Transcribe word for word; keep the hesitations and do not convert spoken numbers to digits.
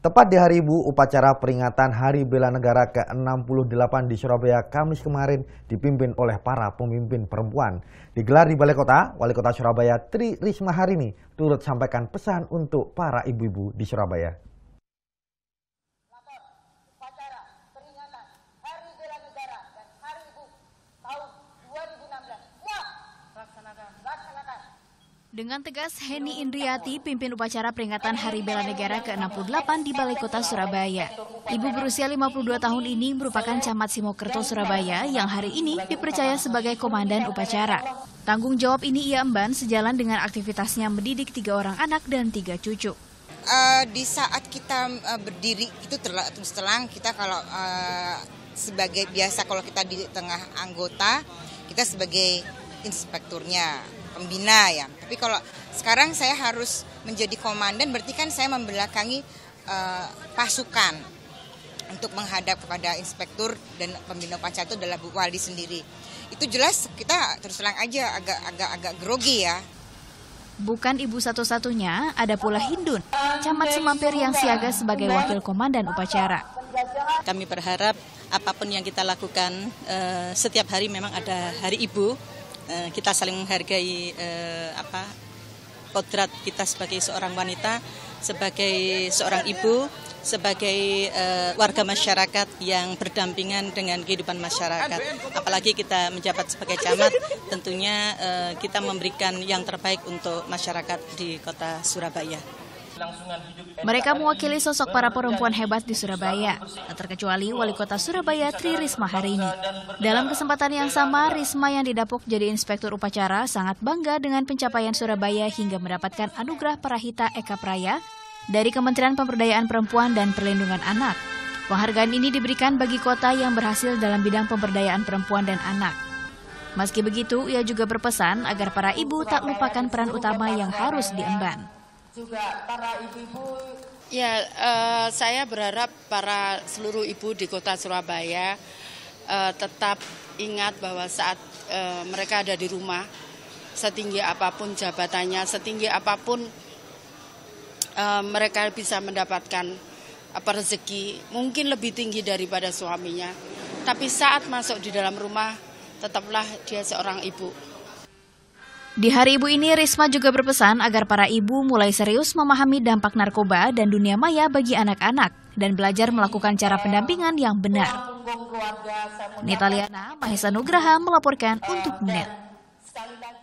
Tepat di hari Ibu, upacara peringatan Hari Bela Negara ke enam puluh delapan di Surabaya Kamis kemarin dipimpin oleh para pemimpin perempuan. Digelar di Balai Kota, Wali Kota Surabaya Tri Rismaharini turut sampaikan pesan untuk para ibu-ibu di Surabaya. Dengan tegas, Heni Indriyati, pimpin upacara peringatan Hari Bela Negara ke enam puluh delapan di Balai Kota Surabaya. Ibu berusia lima puluh dua tahun ini merupakan camat Simokerto, Surabaya, yang hari ini dipercaya sebagai komandan upacara. Tanggung jawab ini ia emban sejalan dengan aktivitasnya mendidik tiga orang anak dan tiga cucu. Uh, di saat kita uh, berdiri, itu terus terang kita kalau uh, sebagai biasa, kalau kita di tengah anggota, kita sebagai inspekturnya. Pembina ya, tapi kalau sekarang saya harus menjadi komandan, berarti kan saya membelakangi uh, pasukan untuk menghadap kepada inspektur dan pembina upacara itu adalah Bu Wali sendiri. Itu jelas kita terus terang aja agak-agak grogi ya. Bukan ibu satu-satunya, ada pula Hindun, camat Semampir yang siaga sebagai wakil komandan upacara. Kami berharap apapun yang kita lakukan uh, setiap hari memang ada Hari Ibu. Kita saling menghargai eh, apa kodrat kita sebagai seorang wanita, sebagai seorang ibu, sebagai eh, warga masyarakat yang berdampingan dengan kehidupan masyarakat. Apalagi kita menjabat sebagai camat, tentunya eh, kita memberikan yang terbaik untuk masyarakat di Kota Surabaya. Mereka mewakili sosok para perempuan hebat di Surabaya, tak terkecuali Wali Kota Surabaya Tri Rismaharini. Dalam kesempatan yang sama, Risma yang didapuk jadi inspektur upacara sangat bangga dengan pencapaian Surabaya hingga mendapatkan anugerah Parahita Eka Praia dari Kementerian Pemberdayaan Perempuan dan Perlindungan Anak. Penghargaan ini diberikan bagi kota yang berhasil dalam bidang pemberdayaan perempuan dan anak. Meski begitu, ia juga berpesan agar para ibu tak lupakan peran utama yang harus diemban. Juga para ibu-ibu ya, eh, saya berharap para seluruh ibu di Kota Surabaya eh, tetap ingat bahwa saat eh, mereka ada di rumah, setinggi apapun jabatannya, setinggi apapun eh, mereka bisa mendapatkan apa rezeki, mungkin lebih tinggi daripada suaminya, tapi saat masuk di dalam rumah tetaplah dia seorang ibu. Di Hari Ibu ini, Risma juga berpesan agar para ibu mulai serius memahami dampak narkoba dan dunia maya bagi anak-anak dan belajar melakukan cara pendampingan yang benar. Nitalia Mahesanugraha melaporkan untuk Net.